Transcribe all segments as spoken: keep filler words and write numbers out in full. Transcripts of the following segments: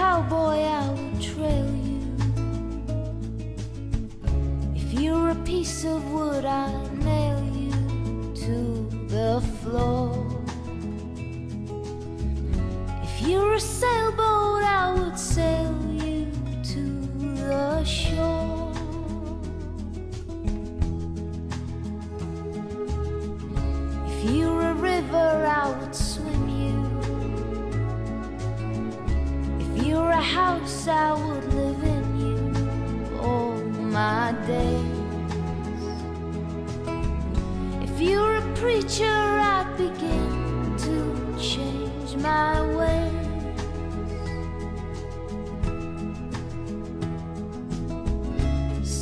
cowboy, I will trail you. If you're a piece of wood, I'll nail you to the floor. If you're a sailboat, I would sail you to the shore. If you're a river, I would swim you. If you're a house, I would live in you all my days. If you're a preacher, I'd begin to change my ways.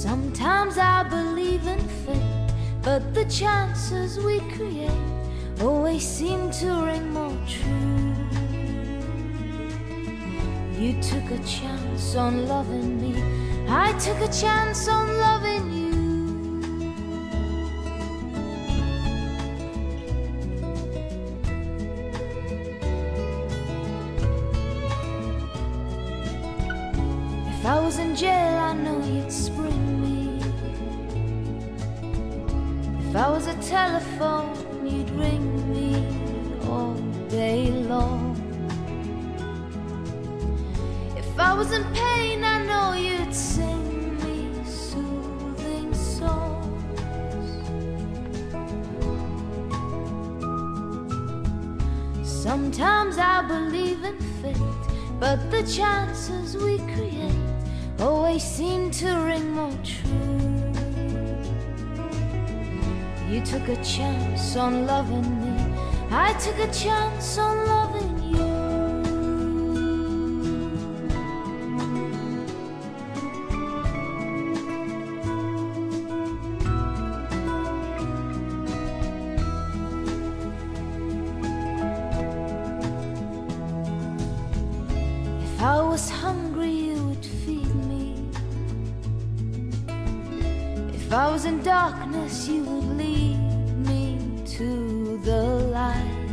Sometimes I believe in fate, but the chances we create always seem to ring more true. You took a chance on loving me, I took a chance on loving you. If I was in jail, I know you'd spring me. If I was a telephone, you'd ring me all day long. If I was in pain, I know you'd sing me soothing songs. Sometimes I believe in fate, but the chances we create always seem to ring more true. You took a chance on loving me, I took a chance on loving you. If I was hungry, you would feed me. If I was in darkness, you would lead to the light.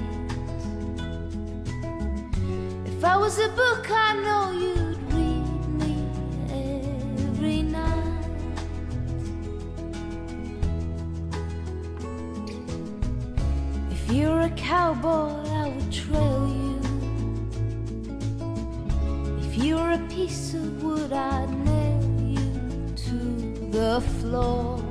If I was a book, I know you'd read me every night. If you're a cowboy, I would trail you. If you're a piece of wood, I'd nail you to the floor.